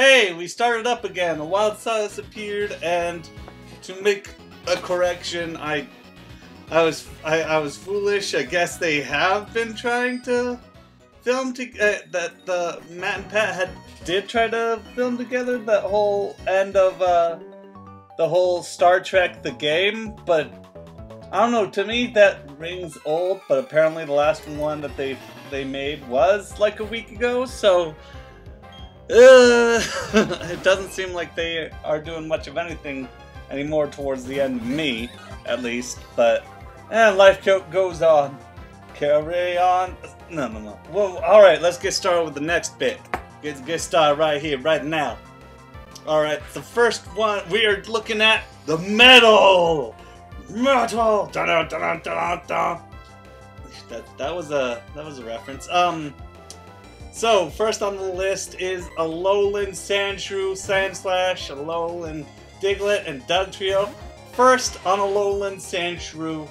Hey, we started up again. A wild Silas appeared, and to make a correction, I was foolish. I guess they have been trying to film that the Matt and Pat did try to film together that whole end of the whole Star Trek the game, but I don't know. To me, that rings old. But apparently, the last one that they made was like a week ago, so. It doesn't seem like they are doing much of anything anymore towards the end of me, at least, but life goes on. Carry on. No. Well, alright, let's get started with the next bit. Get started right here, right now. Alright, the first one, we are looking at the metal! Metal! Dun-dun-dun-dun-dun-dun. That was a reference. So, first on the list is Alolan Sandshrew, Sandslash, Alolan Diglett, and Dugtrio. First on Alolan Sandshrew,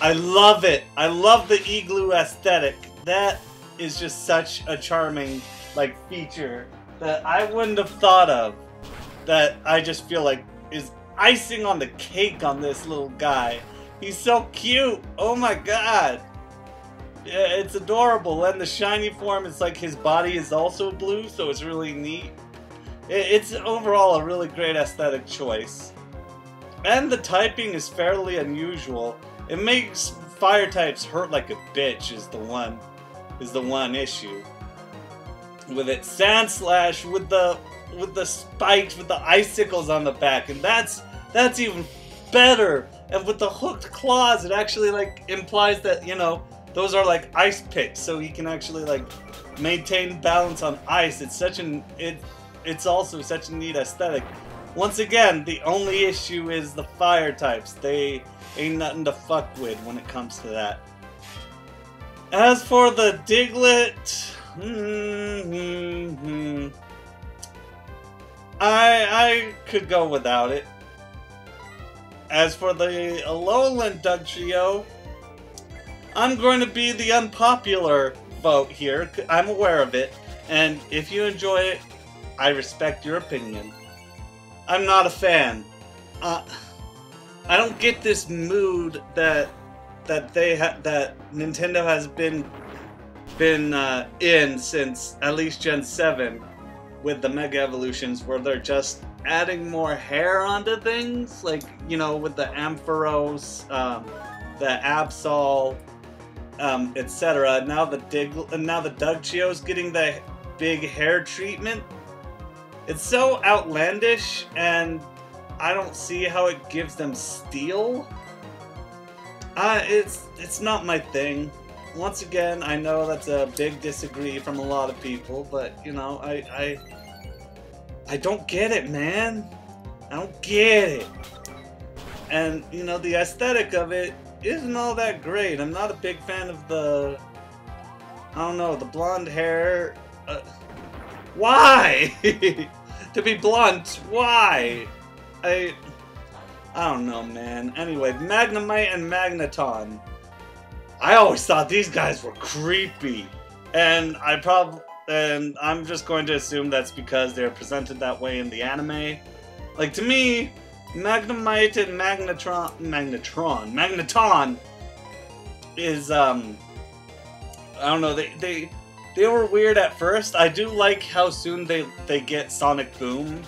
I love it. I love the igloo aesthetic. That is just such a charming, like, feature that I wouldn't have thought of. That I just feel like is icing on the cake on this little guy. He's so cute. Oh my god. Yeah, it's adorable, and the shiny form is like his body is also blue, so it's really neat. It's overall a really great aesthetic choice. And the typing is fairly unusual. It makes fire types hurt like a bitch is the one issue. With it, Sandslash with the spikes, with the icicles on the back, and that's even better. And with the hooked claws, it actually like implies that, you know, those are like ice picks, so he can actually like maintain balance on ice. It's also such a neat aesthetic. Once again, the only issue is the fire types. They ain't nothing to fuck with when it comes to that. As for the Diglett, I could go without it. As for the Alolan Dugtrio, I'm going to be the unpopular vote here. I'm aware of it, and if you enjoy it, I respect your opinion. I'm not a fan. I don't get this mood that Nintendo has been in since at least Gen 7 with the Mega Evolutions, where they're just adding more hair onto things, like, you know, with the Ampharos, the Absol. Etc. Now the Dugtrio's getting the big hair treatment. It's so outlandish, and I don't see how it gives them steel. It's not my thing. Once again, I know that's a big disagree from a lot of people, but you know, I don't get it, man. I don't get it. And you know, the aesthetic of it isn't all that great. I'm not a big fan of the, I don't know, the blonde hair. Why? To be blunt, why? I don't know, man. Anyway, Magnemite and Magneton. I always thought these guys were creepy, and I'm just going to assume that's because they're presented that way in the anime. Like, to me, Magnemite and Magneton is, I don't know, they were weird at first. I do like how soon they get Sonic Boom,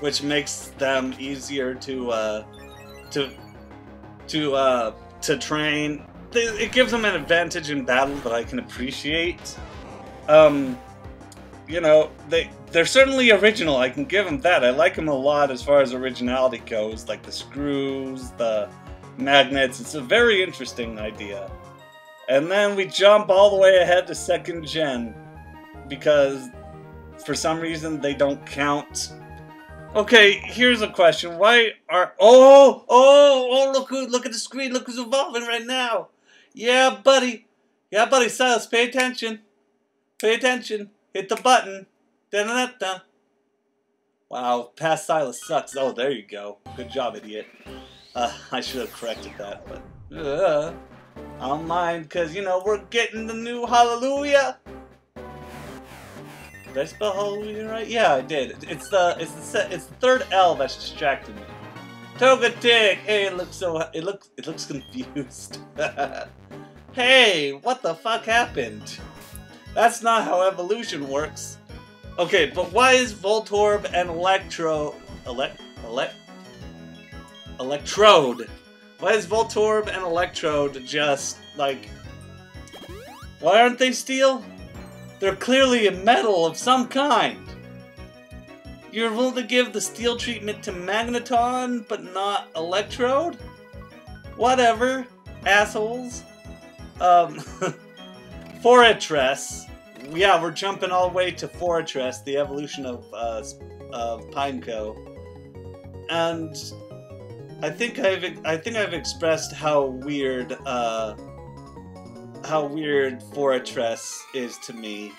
which makes them easier to train. It gives them an advantage in battle that I can appreciate. You know, they're certainly original, I can give them that. I like them a lot as far as originality goes, like the screws, the magnets. It's a very interesting idea. And then we jump all the way ahead to second gen, because for some reason they don't count. Okay, here's a question. Why are... Oh, look at the screen, look who's evolving right now. Yeah, buddy, Silas, pay attention. Pay attention. Hit the button. Da-da-da-da. Wow, past Silas sucks. Oh, there you go. Good job, idiot. I should have corrected that, but... I don't mind, because, you know, we're getting the new Hallelujah! Did I spell Halloween right? Yeah, I did. It's the third L that's distracted me. Togetic! Hey, it looks it looks confused. Hey, what the fuck happened? That's not how evolution works. Okay, but why is Voltorb and Electrode? Why is Voltorb and Electrode just like? Why aren't they steel? They're clearly a metal of some kind. You're willing to give the steel treatment to Magneton, but not Electrode? Whatever, assholes. Forretress. Yeah, we're jumping all the way to Forretress, the evolution of Pineco. And I think I've expressed how weird Forretress is to me.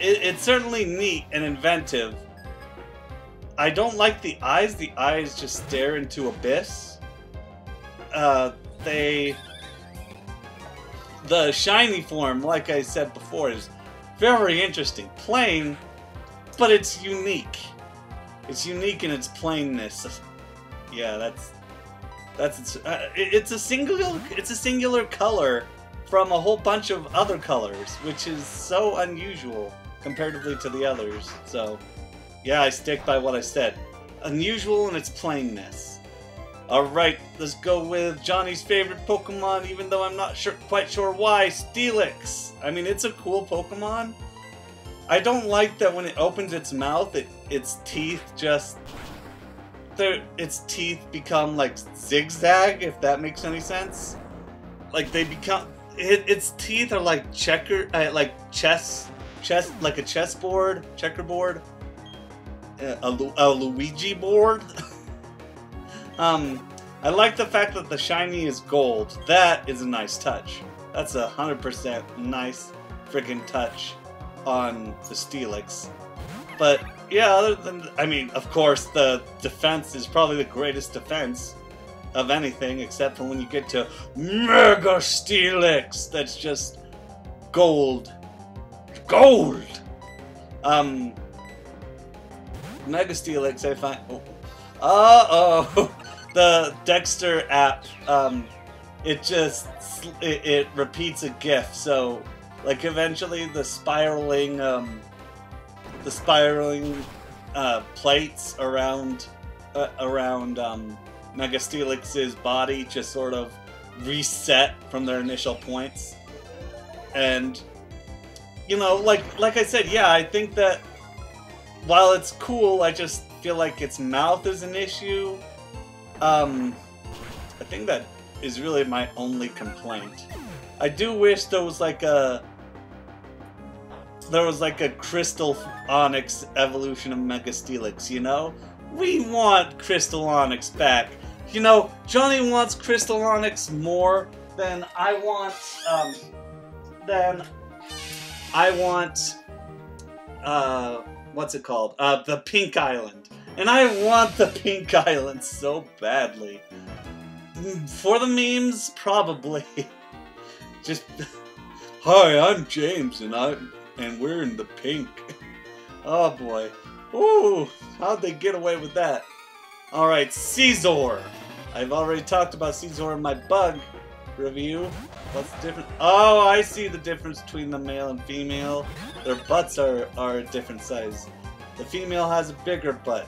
It's certainly neat and inventive. I don't like the eyes. The eyes just stare into abyss. The shiny form, like I said before, is very interesting. Plain, but it's unique. It's unique in its plainness. Yeah, it's a singular color from a whole bunch of other colors, which is so unusual comparatively to the others. So. Yeah, I stick by what I said. Unusual in its plainness. Alright, let's go with Johnny's favorite Pokemon, even though I'm not sure, quite sure why, Steelix! I mean, it's a cool Pokemon. I don't like that when it opens its mouth, its teeth just... Its teeth become, like, zigzag, if that makes any sense. Like, they become... Its teeth are like checkerboard. A Luigi board. I like the fact that the shiny is gold. That is a nice touch. That's 100% nice freaking touch on the Steelix. But yeah, other than I mean, of course, the defense is probably the greatest defense of anything, except for when you get to Mega Steelix. That's just gold, gold. Mega Steelix, I find. Oh. The Dexter app. It repeats a GIF. So, like, eventually the spiraling plates around Mega Steelix's body just sort of reset from their initial points. And you know, like I said, yeah, I think that. While it's cool, I just feel like its mouth is an issue. I think that is really my only complaint. I do wish there was like a Crystal Onyx evolution of Mega Steelix, you know? We want Crystal Onyx back. You know, Johnny wants Crystal Onyx more than I want, what's it called? The Pink Island. And I want the Pink Island so badly. For the memes, probably. Just, hi, I'm James, and we're in the pink. Oh boy. Ooh, how'd they get away with that? Alright, Caesar. I've already talked about Caesar in my bug review. What's the difference? Oh, I see the difference between the male and female. Their butts are a different size. The female has a bigger butt.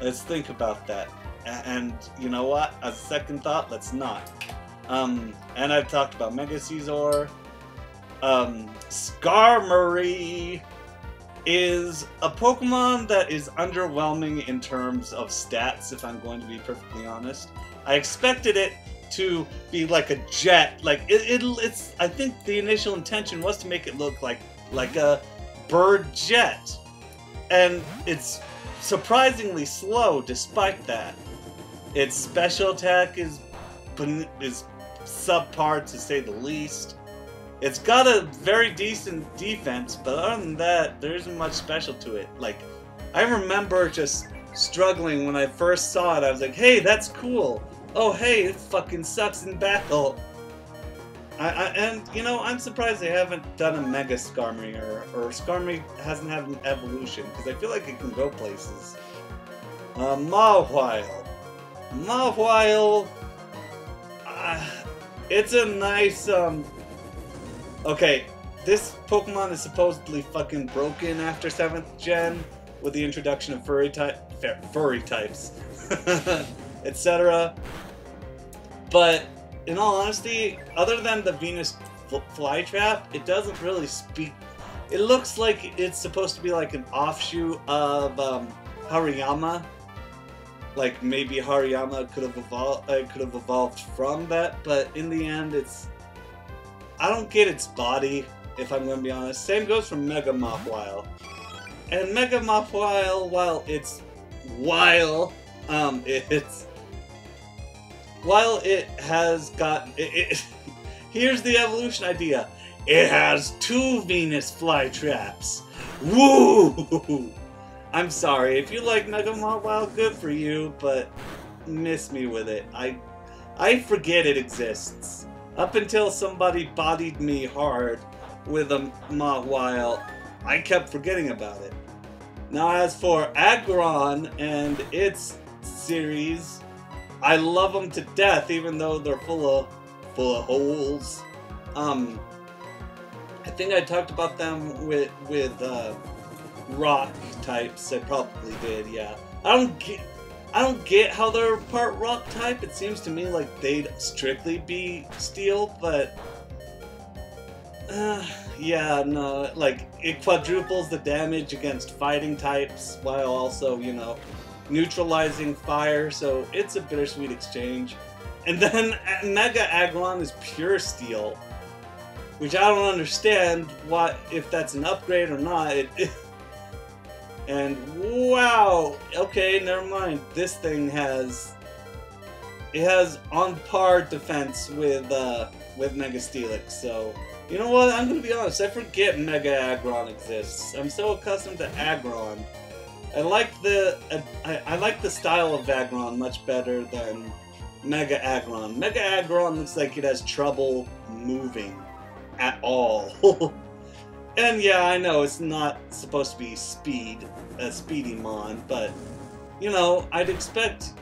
Let's think about that. And you know what? As a second thought, let's not. And I've talked about Mega Caesar. Skarmory is a Pokemon that is underwhelming in terms of stats, if I'm going to be perfectly honest. I expected it to be like a jet, like it's. I think the initial intention was to make it look like a bird jet, and it's surprisingly slow. Despite that, its special attack is subpar to say the least. It's got a very decent defense, but other than that, there isn't much special to it. Like, I remember just struggling when I first saw it. I was like, "Hey, that's cool." Oh hey, it fucking sucks in battle. I'm surprised they haven't done a Mega Skarmory, or Skarmory hasn't had an evolution, because I feel like it can go places. Mawile. Mawile... it's a nice, okay, this Pokemon is supposedly fucking broken after 7th gen, with the introduction of furry types, etc. But, in all honesty, other than the Venus Flytrap, it doesn't really speak. It looks like it's supposed to be like an offshoot of Hariyama. Like maybe Hariyama could have evolved from that, but in the end, I don't get its body, if I'm going to be honest. Same goes for Mega Mawile. And Mega Mawile, here's the evolution idea. It has 2 Venus Flytraps. Woo! I'm sorry, if you like Mega Mawile, good for you, but miss me with it. I forget it exists. Up until somebody bodied me hard with a Mawile, I kept forgetting about it. Now as for Aggron and its series, I love them to death, even though they're full of holes. I think I talked about them with rock types. I probably did, yeah. I don't get how they're part rock type. It seems to me like they'd strictly be steel, but yeah, no. Like it quadruples the damage against fighting types, while also, you know, neutralizing fire, so it's a bittersweet exchange. And then Mega Aggron is pure steel, which I don't understand what if that's an upgrade or not. And wow, okay, never mind. This thing has on par defense with Mega Steelix. So you know what? I'm gonna be honest. I forget Mega Aggron exists. I'm so accustomed to Aggron. I like the style of Aggron much better than Mega Aggron. Mega Aggron looks like it has trouble moving at all. And yeah, I know it's not supposed to be a speedy mon, but you know, I'd expect.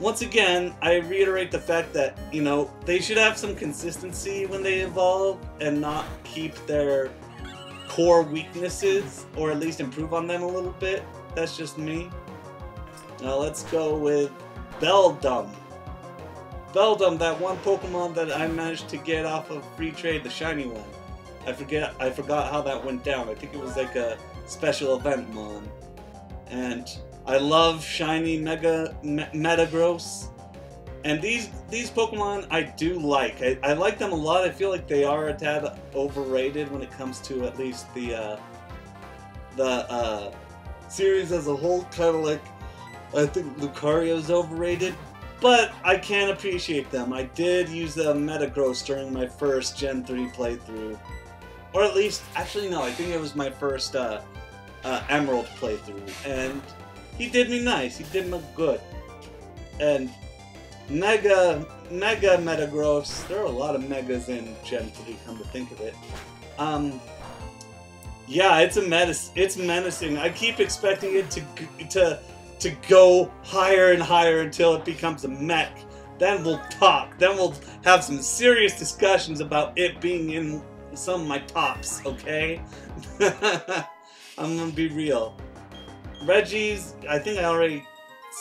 Once again, I reiterate the fact that, you know, they should have some consistency when they evolve and not keep their core weaknesses, or at least improve on them a little bit. That's just me. Now let's go with Beldum. Beldum, that one Pokemon that I managed to get off of free trade, the shiny one. I forgot how that went down. I think it was like a special event mon. And I love shiny Mega Metagross. And these Pokemon I do like. I like them a lot. I feel like they are a tad overrated when it comes to at least the series as a whole. Kind of like, I think Lucario's overrated. But I can appreciate them. I did use the Metagross during my first Gen 3 playthrough. Or at least, actually no, I think it was my first Emerald playthrough. And he did me nice, he did me good. And Mega Metagross, there are a lot of Megas in Gen 3, come to think of it. Yeah, it's menacing. I keep expecting it to go higher and higher until it becomes a mech. Then we'll talk. Then we'll have some serious discussions about it being in some of my tops, okay? I'm gonna be real. Reggies, I think I already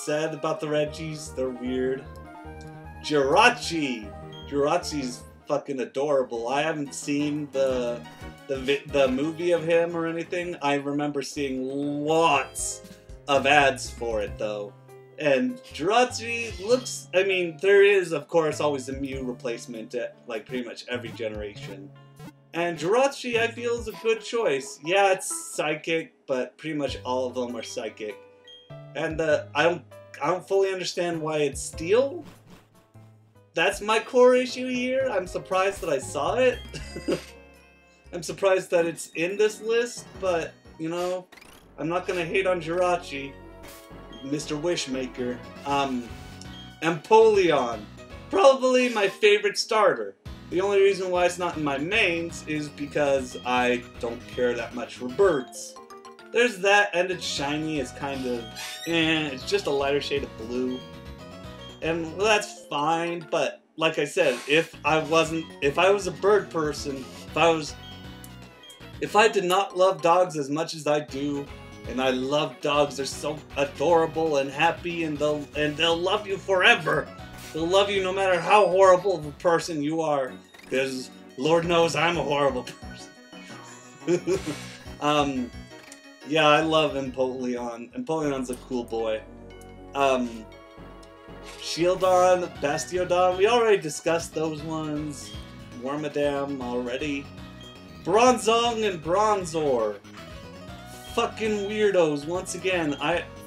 said about the Reggies. They're weird. Jirachi! Jirachi's fucking adorable. I haven't seen the movie of him or anything. I remember seeing lots of ads for it though. And Jirachi looks, I mean, there is of course always a Mew replacement at like pretty much every generation. And Jirachi I feel is a good choice. Yeah, it's psychic, but pretty much all of them are psychic. And I don't fully understand why it's steel. That's my core issue here. I'm surprised that I saw it. I'm surprised that it's in this list, but you know, I'm not gonna hate on Jirachi, Mr. Wishmaker. Empoleon, probably my favorite starter. The only reason why it's not in my mains is because I don't care that much for birds. There's that, and it's shiny, it's kind of it's just a lighter shade of blue. And well, that's fine, but like I said, if I was a bird person, if I did not love dogs as much as I do, and I love dogs, they're so adorable and happy, and they'll love you forever. They'll love you no matter how horrible of a person you are, because Lord knows I'm a horrible person. Yeah, I love Empoleon. Empoleon's a cool boy. Shieldon, Bastiodon, we already discussed those ones. Wormadam already. Bronzong and Bronzor. Fucking weirdos once again.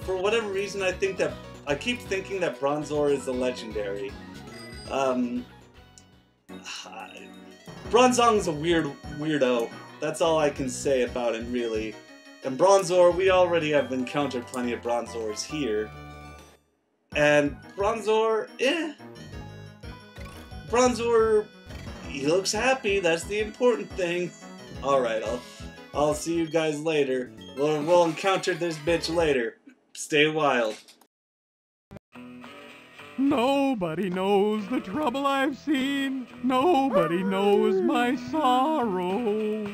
For whatever reason, I keep thinking that Bronzor is a legendary. Bronzong's a weirdo. That's all I can say about him, really. And Bronzor, we already have encountered plenty of Bronzors here. And Bronzor, Bronzor, he looks happy. That's the important thing. All right, I'll see you guys later. We'll encounter this bitch later. Stay wild. Nobody knows the trouble I've seen. Nobody knows my sorrow.